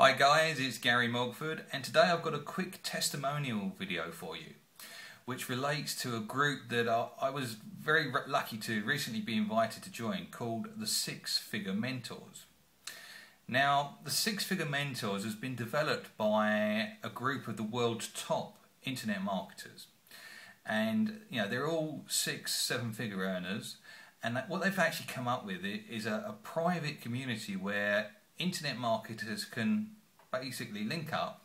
Hi guys, it's Gary Mogford, and today I've got a quick testimonial video for you which relates to a group that I was very lucky to recently be invited to join, called The Six Figure Mentors. Now, The Six Figure Mentors has been developed by a group of the world's top internet marketers, and you know, they're all 6-7 figure earners, and what they've actually come up with is a private community where internet marketers can basically link up,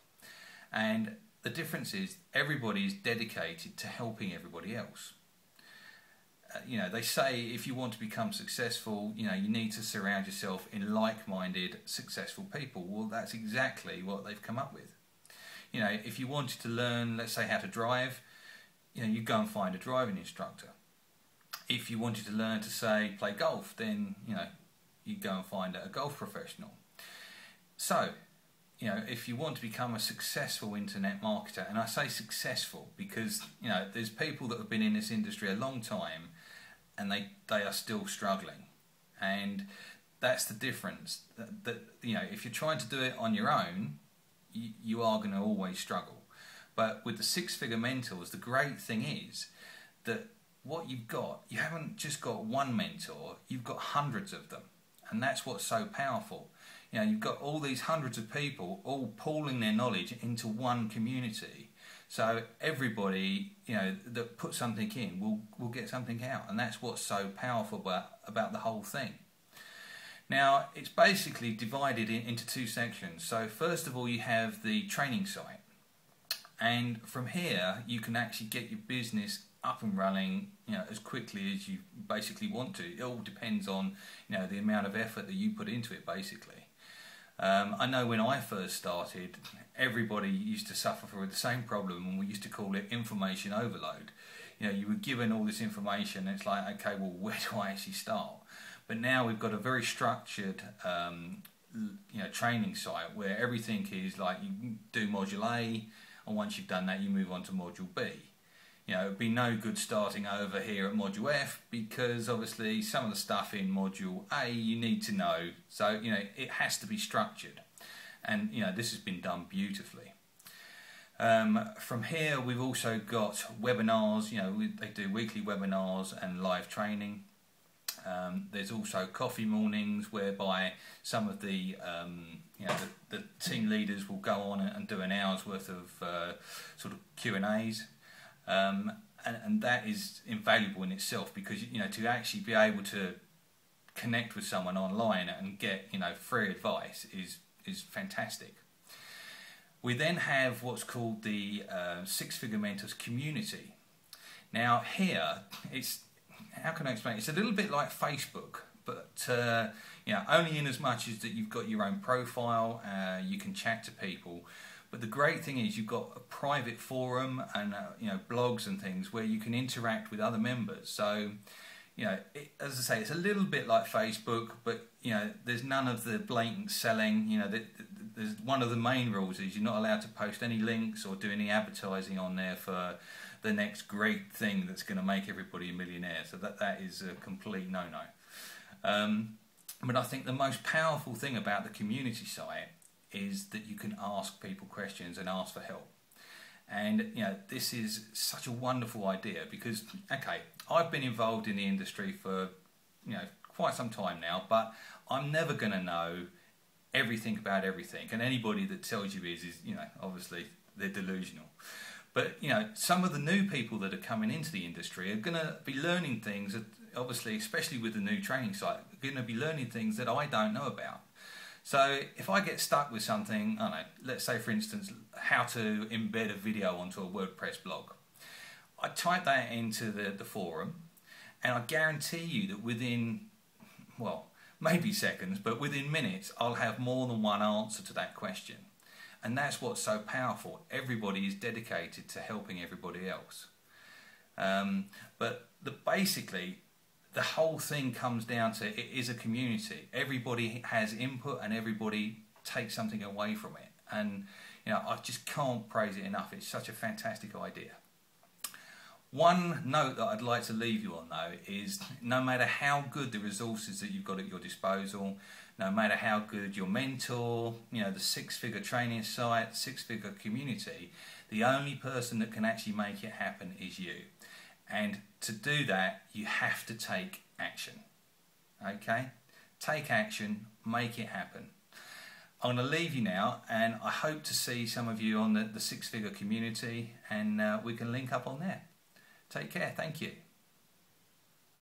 and the difference is everybody's dedicated to helping everybody else. You know, they say if you want to become successful, you know, you need to surround yourself in like-minded successful people. Well, that's exactly what they've come up with. You know, if you wanted to learn, let's say, how to drive, you know, you go and find a driving instructor. If you wanted to learn to, say, play golf, then, you know, you go and find a golf professional. So, you know, if you want to become a successful internet marketer, and I say successful because, you know, there's people that have been in this industry a long time and they are still struggling, and that's the difference. That you know, if you're trying to do it on your own, you are going to always struggle. But with the six-figure mentors, the great thing is that what you've got, you haven't just got one mentor, you've got hundreds of them. And that's what's so powerful. You know, you've got all these hundreds of people all pooling their knowledge into one community. So everybody, you know, that puts something in will get something out. And that's what's so powerful about the whole thing. Now, it's basically divided into two sections. So first of all, you have the training site. And from here, you can actually get your business up and running, you know, as quickly as you basically want to. It all depends on, you know, the amount of effort that you put into it, basically. I know when I first started, everybody used to suffer from the same problem, and we used to call it information overload. You know, you were given all this information, and it's like, okay, well, where do I actually start? But now we've got a very structured, you know, training site where everything is like, you do module A, and once you've done that, you move on to module B. You know, it'd be no good starting over here at module F, because obviously some of the stuff in module A you need to know. So, you know, it has to be structured. And, you know, this has been done beautifully. From here, we've also got webinars. You know, they do weekly webinars and live training. There's also coffee mornings whereby some of the, you know, the team leaders will go on and do an hour's worth of sort of Q&As. And that is invaluable in itself, because, you know, to actually be able to connect with someone online and get, you know, free advice is fantastic. We then have what's called the Six Figure Mentors community. Now here, it's, how can I explain? It's a little bit like Facebook, but you know, only in as much as that you've got your own profile, you can chat to people. But the great thing is you've got a private forum and you know, blogs and things where you can interact with other members. So, you know, as I say, it's a little bit like Facebook, but you know, there's none of the blatant selling. You know, there's one of the main rules is you're not allowed to post any links or do any advertising on there for the next great thing that's going to make everybody a millionaire. So that is a complete no-no. But I think the most powerful thing about the community site is that you can ask people questions and ask for help. And you know, this is such a wonderful idea, because okay, I've been involved in the industry for, you know, quite some time now, but I'm never going to know everything about everything, and anybody that tells you is, you know, obviously they're delusional. But you know, some of the new people that are coming into the industry are going to be learning things that, obviously, especially with the new training site, are going to be learning things that I don't know about. So if I get stuck with something, I don't know, let's say for instance, how to embed a video onto a WordPress blog. I type that into the forum, and I guarantee you that within, well, maybe seconds, but within minutes, I'll have more than one answer to that question. And that's what's so powerful. Everybody is dedicated to helping everybody else. But basically, the whole thing comes down to it is a community. Everybody has input and everybody takes something away from it. And you know, I just can't praise it enough. It's such a fantastic idea. One note that I'd like to leave you on though is no matter how good the resources that you've got at your disposal, no matter how good your mentor, you know, the six-figure training site, six-figure community, the only person that can actually make it happen is you. And to do that, you have to take action. Okay? Take action, make it happen. I'm going to leave you now, and I hope to see some of you on the six-figure community, and we can link up on there. Take care. Thank you.